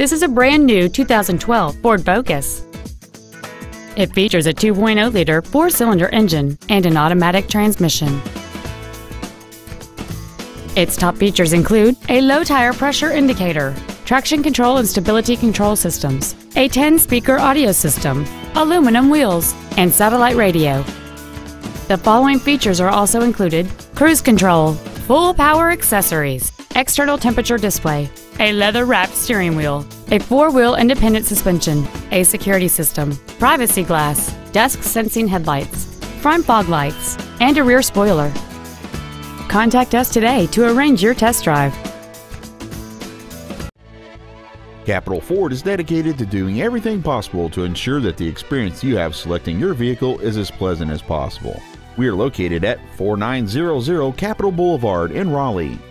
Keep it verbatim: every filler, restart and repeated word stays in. This is a brand new two thousand twelve Ford Focus. It features a two point oh liter four-cylinder engine and an automatic transmission. Its top features include a low tire pressure indicator, traction control and stability control systems, a ten-speaker audio system, aluminum wheels, and satellite radio. The following features are also included: cruise control, full power accessories, external temperature display, a leather-wrapped steering wheel, a four-wheel independent suspension, a security system, privacy glass, dusk-sensing headlights, front fog lights, and a rear spoiler. Contact us today to arrange your test drive. Capital Ford is dedicated to doing everything possible to ensure that the experience you have selecting your vehicle is as pleasant as possible. We are located at four nine zero zero Capital Boulevard in Raleigh.